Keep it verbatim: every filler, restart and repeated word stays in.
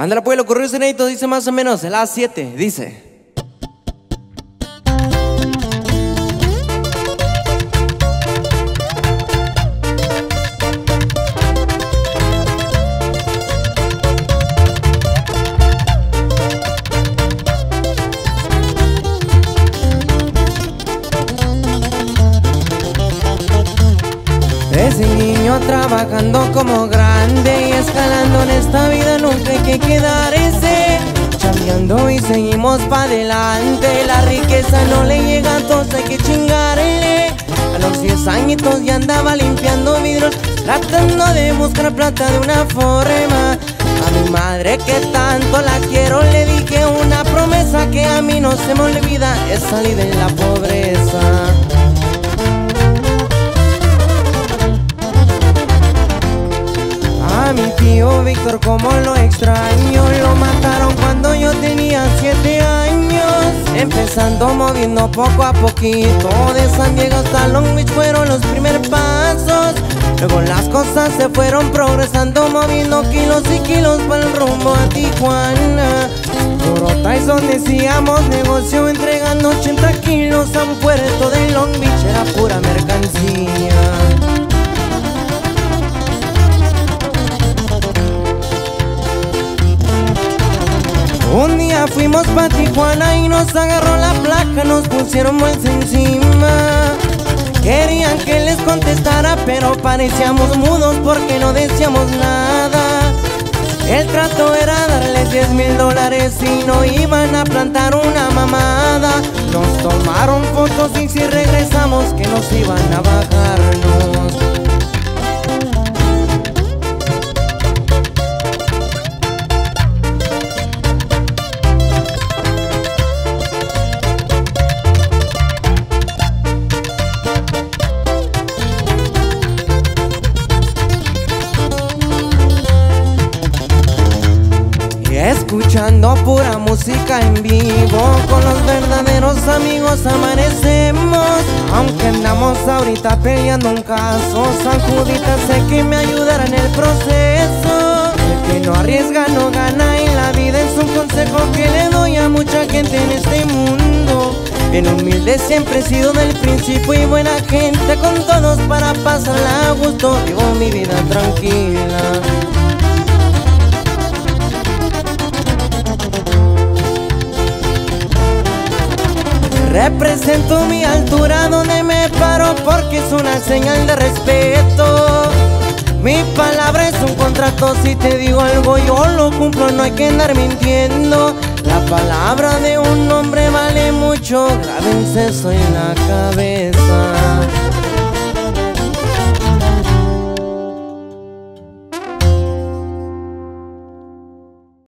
Andra pues, lo ocurrió sin editos, dice más o menos, el A siete, dice. Ese niño trabajando como grande y escalando en esta vida, nunca hay que quedarse chambeando y seguimos pa' adelante. La riqueza no le llega, entonces hay que chingarle. A los diez añitos ya andaba limpiando vidrios, tratando de buscar plata de una forma. A mi madre que tanto la quiero le dije una promesa que a mí no se me olvida, es salir de la pobreza. Mi tío Víctor, como lo extraño, lo mataron cuando yo tenía siete años. Empezando moviendo poco a poquito, de San Diego hasta Long Beach fueron los primeros pasos. Luego las cosas se fueron progresando, moviendo kilos y kilos para el rumbo a Tijuana. Por Tyson decíamos negocio, entregando ochenta kilos a un puerto de Long Beach, era pura mercancía. Un día fuimos pa' Tijuana y nos agarró la placa, nos pusieron más encima. Querían que les contestara, pero parecíamos mudos porque no decíamos nada. El trato era darles diez mil dólares y no iban a plantar una mamada. Nos tomaron fotos y si regresamos que nos iban a bajarnos. Escuchando pura música en vivo, con los verdaderos amigos amanecemos. Aunque andamos ahorita peleando un caso, San Judita sé que me ayudará en el proceso. El que no arriesga no gana en la vida, es un consejo que le doy a mucha gente en este mundo. Bien humilde siempre he sido del principio y buena gente con todos para pasarla a gusto. Vivo mi vida tranquila. Represento mi altura donde me paro porque es una señal de respeto. Mi palabra es un contrato, si te digo algo yo lo cumplo, no hay que andar mintiendo. La palabra de un hombre vale mucho, grábense eso en la cabeza.